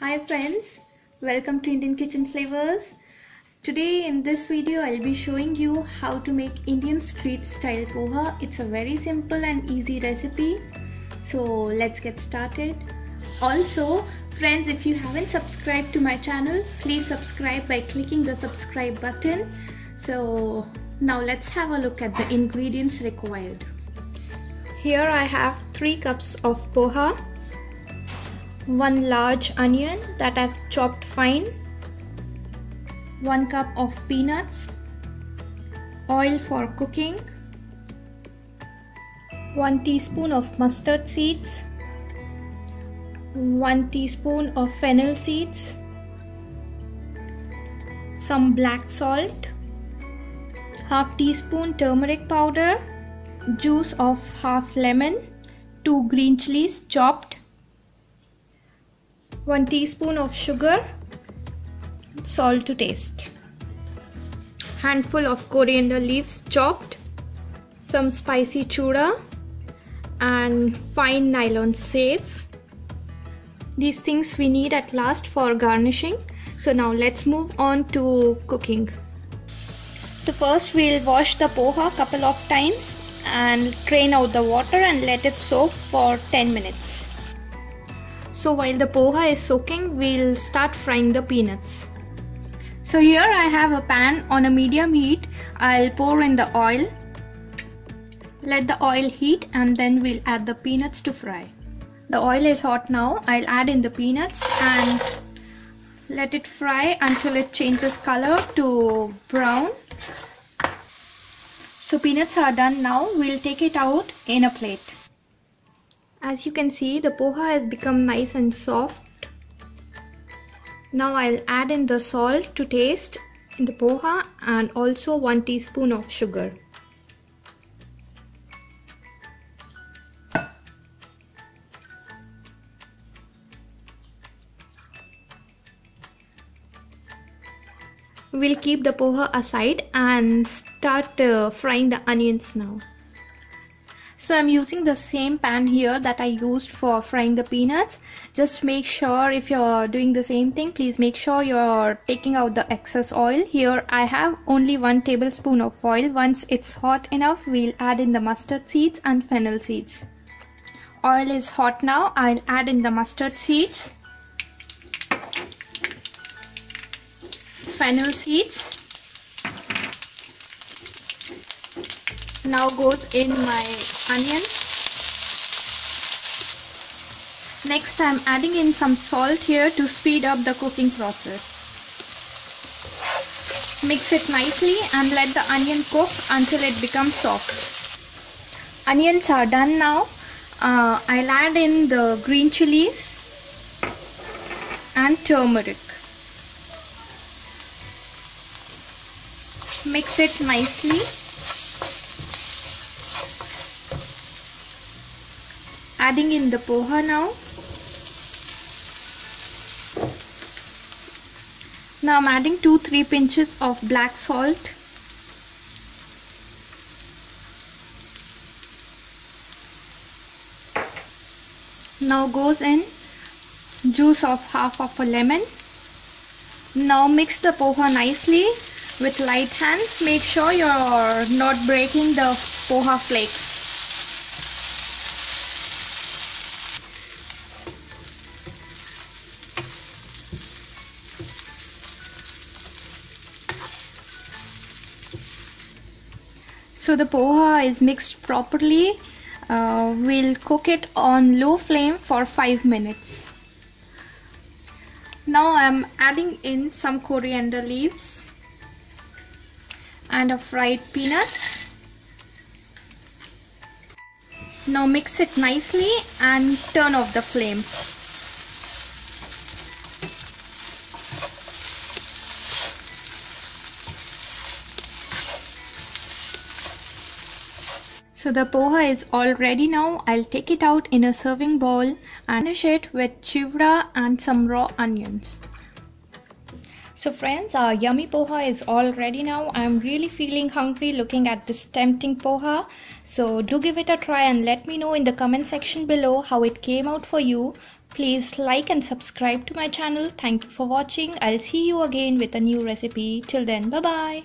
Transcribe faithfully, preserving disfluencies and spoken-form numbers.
Hi friends, welcome to Indian Kitchen Flavours. Today in this video I'll be showing you how to make Indian street style poha. It's a very simple and easy recipe. So let's get started. Also friends, if you haven't subscribed to my channel, please subscribe by clicking the subscribe button. So now let's have a look at the ingredients required. Here I have three cups of poha, one large onion that I've chopped fine, one cup of peanuts, oil for cooking, one teaspoon of mustard seeds, one teaspoon of fennel seeds, some black salt, half teaspoon turmeric powder, juice of half lemon, two green chilies chopped, one teaspoon of sugar, salt to taste, handful of coriander leaves chopped, some spicy chiwda and fine nylon save. These things we need at last for garnishing. So now let's move on to cooking. So first we'll wash the poha a couple of times and drain out the water and let it soak for ten minutes. So while the poha is soaking, we'll start frying the peanuts. So here I have a pan on a medium heat. I'll pour in the oil. Let the oil heat and then we'll add the peanuts to fry. The oil is hot now. I'll add in the peanuts and let it fry until it changes color to brown. So peanuts are done now. We'll take it out in a plate. As you can see, the poha has become nice and soft. Now I'll add in the salt to taste in the poha and also one teaspoon of sugar. We'll keep the poha aside and start uh, frying the onions now. So I'm using the same pan here that I used for frying the peanuts. Just make sure if you're doing the same thing, please make sure you're taking out the excess oil. Here I have only one tablespoon of oil. Once it's hot enough, we'll add in the mustard seeds and fennel seeds. Oil is hot now. I'll add in the mustard seeds, fennel seeds. Now goes in my onion. Next I'm adding in some salt here to speed up the cooking process. Mix it nicely and let the onion cook until it becomes soft. Onions are done now. Uh, I'll add in the green chilies and turmeric. Mix it nicely. Adding in the poha now. Now I'm adding two to three pinches of black salt. Now goes in juice of half of a lemon. Now mix the poha nicely with light hands. Make sure you're not breaking the poha flakes. So the poha is mixed properly. Uh, we'll cook it on low flame for five minutes. Now I'm adding in some coriander leaves and a fried peanuts. Now mix it nicely and turn off the flame. So the poha is all ready now. I'll take it out in a serving bowl and finish it with chiwda and some raw onions. So friends, our yummy poha is all ready now. I'm really feeling hungry looking at this tempting poha. So do give it a try and let me know in the comment section below how it came out for you. Please like and subscribe to my channel. Thank you for watching. I'll see you again with a new recipe. Till then, bye bye.